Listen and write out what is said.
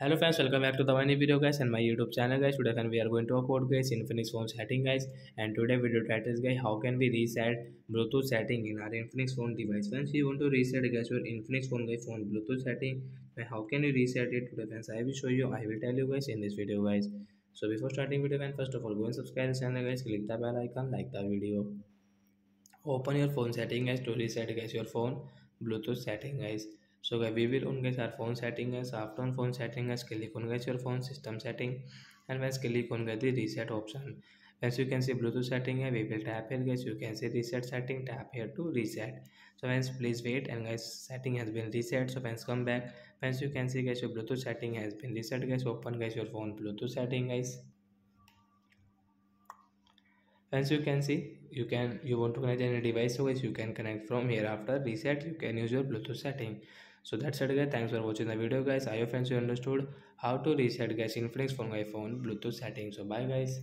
Hello fans, welcome back to the one video guys and my YouTube channel guys. Today we are going to talk about guys Infinix phone setting guys, and today video title is guys how can we reset Bluetooth setting in our Infinix phone device. Once you want to reset guys your Infinix phone guys phone Bluetooth setting, how can you reset it? Today fans I will show you, I will tell you guys in this video guys. So before starting video guys, first of all go and subscribe the channel guys, click the bell icon, like the video, open your phone setting guys to reset guys your phone Bluetooth setting guys. So guys, we will on guys our phone setting guys. After on phone setting guys, click on guys your phone system setting, and once click on guys the reset option. As you can see Bluetooth setting है, we will tap here guys. You can see reset setting, tap here to reset. So guys please wait, and guys setting has been reset. So guys come back. As you can see guys your Bluetooth setting has been reset guys. Open guys your phone Bluetooth setting guys. As you can see, you want to connect any device, so guys you can connect from here. After reset you can use your Bluetooth setting. So that's it guys, thanks for watching the video guys. I hope you understood how to reset guys Infinix phone Bluetooth setting. So bye guys.